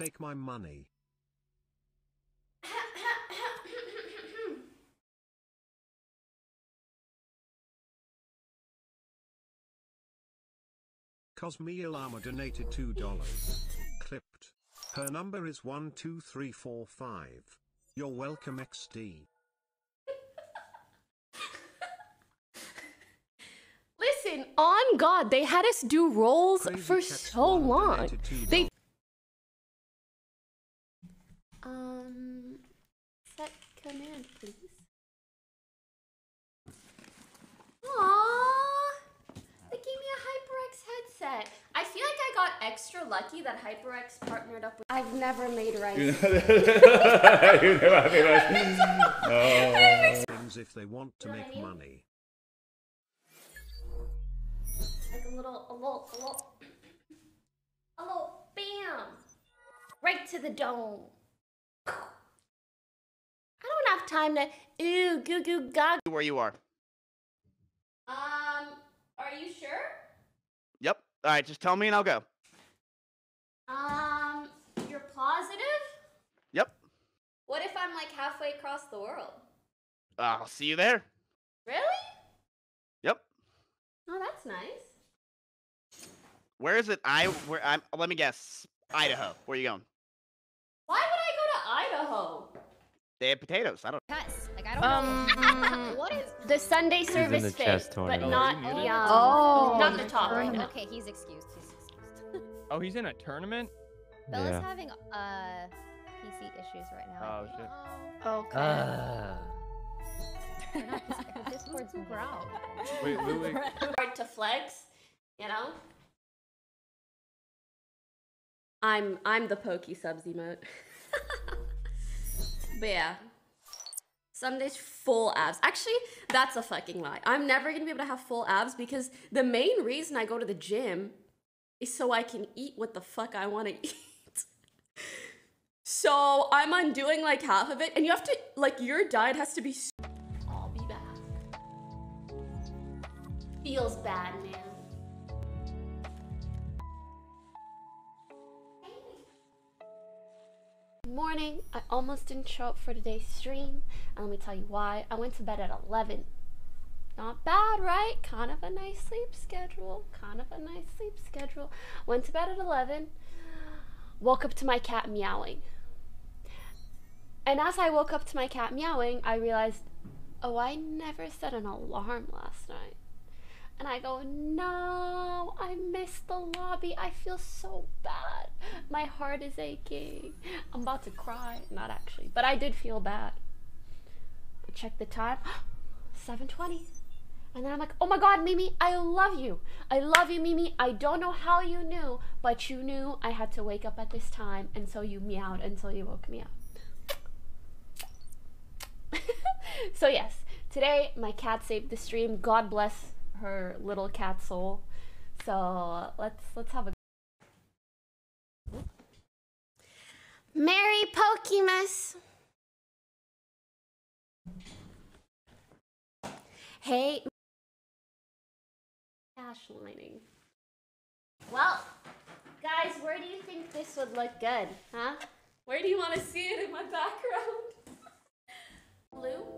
take my money. Cosmi Lama donated $2. Clipped. Her number is 12345. You're welcome XD. Listen, on God, they had us do rolls for so long. They set command, please. Aww. HyperX headset. I feel like I got extra lucky that HyperX partnered up with. I've never made rice. You know I mean, like, oh. If they want to make money. Like a little bam, right to the dome. I don't have time to ooh goo goo gog. Where you are? Are you sure? Yep. All right, just tell me and I'll go. You're positive? Yep. What if I'm like halfway across the world? I'll see you there. Really? Yep. Oh, that's nice. Where is it? Let me guess. Idaho. Where are you going? Why would I go to Idaho? They have potatoes. I don't know. Like, I don't know. What is the Sunday service the thing, but not the not the top right now. Okay, he's excused. Oh, he's in a tournament. Bella's having PC issues right now. Oh shit. Okay. Discord's growl. Wait. Hard to flex, you know. I'm the pokey subs emote. But yeah, Sunday's full abs. Actually, that's a fucking lie. I'm never gonna be able to have full abs because the main reason I go to the gym is so I can eat what the fuck I want to eat. So I'm undoing like half of it, and you have to, like, your diet has to be. I'll be back. Feels bad, man. Morning. I almost didn't show up for today's stream, and let me tell you why. I went to bed at 11. Not bad, right? Kind of a nice sleep schedule. Went to bed at 11. Woke up to my cat meowing. And as I woke up to my cat meowing, I realized, oh, I never set an alarm last night. And I go, no, I missed the lobby. I feel so bad. My heart is aching. I'm about to cry. Not actually, but I did feel bad. I checked the time, 7:20. And then I'm like, oh my God, Mimi, I love you. I love you, Mimi. I don't know how you knew, but you knew I had to wake up at this time. And so you meowed until you woke me up. So yes, today my cat saved the stream. God bless her little cat soul. So let's have a Merry Pokemus. Hey, cash lining. Well, guys, where do you think this would look good, huh? Where do you want to see it in my background? Blue.